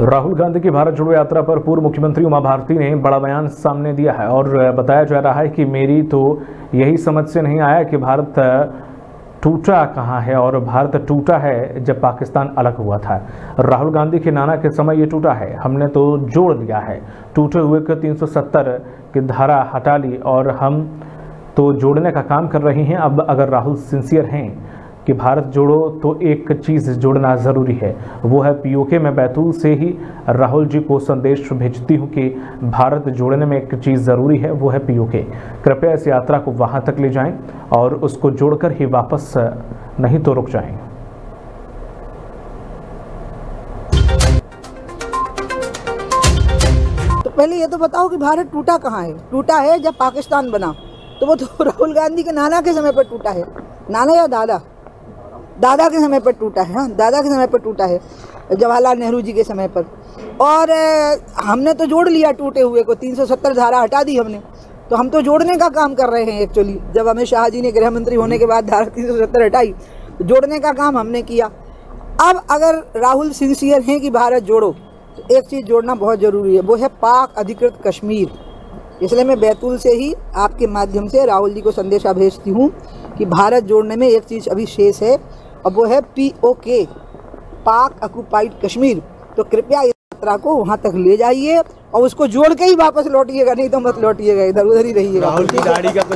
राहुल गांधी की भारत जोड़ो यात्रा पर पूर्व मुख्यमंत्री उमा भारती ने बड़ा बयान सामने दिया है और बताया जा रहा है कि मेरी तो यही समझ से नहीं आया कि भारत टूटा कहाँ है और भारत टूटा है जब पाकिस्तान अलग हुआ था। राहुल गांधी के नाना के समय ये टूटा है, हमने तो जोड़ लिया है। टूटे हुए के 370 की धारा हटा ली और हम तो जोड़ने का काम कर रहे हैं। अब अगर राहुल सिंसियर हैं कि भारत जोड़ो तो एक चीज़ जोड़ना ज़रूरी है, वो है पीओके। मैं बैतूल से ही राहुल जी को संदेश भेजती हूँ कि भारत जोड़ने में एक चीज़ ज़रूरी है, वो है पीओके। कृपया इस यात्रा को वहाँ तक ले जाएं और उसको जोड़कर ही वापस, नहीं तो रुक जाएं। तो पहले ये तो बताओ कि भारत टूटा कहाँ है। टूटा है जब पाकिस्तान बना, तो वो तो राहुल गांधी के नाना के समय पर टूटा है। नाना या दादा, दादा के समय पर टूटा है। हाँ, दादा के समय पर टूटा है, जवाहरलाल नेहरू जी के समय पर। और हमने तो जोड़ लिया टूटे हुए को, 370 धारा हटा दी हमने। तो हम तो जोड़ने का काम कर रहे हैं एक्चुअली। जब हमें शाहजी ने गृह मंत्री होने के बाद धारा 370 हटाई, जोड़ने का काम हमने किया। अब अगर राहुल सिंसियर हैं कि भारत जोड़ो, तो एक चीज़ जोड़ना बहुत ज़रूरी है, वो है पाक अधिकृत कश्मीर। इसलिए मैं बैतूल से ही आपके माध्यम से राहुल जी को संदेशा भेजती हूँ कि भारत जोड़ने में एक चीज़ अभी शेष है, अब वो है पीओके, पाक ऑक्युपाइड कश्मीर। तो कृपया इस यात्रा को वहां तक ले जाइए और उसको जोड़ के ही वापस लौटिएगा, नहीं तो मत लौटिएगा, इधर उधर ही रहिएगा।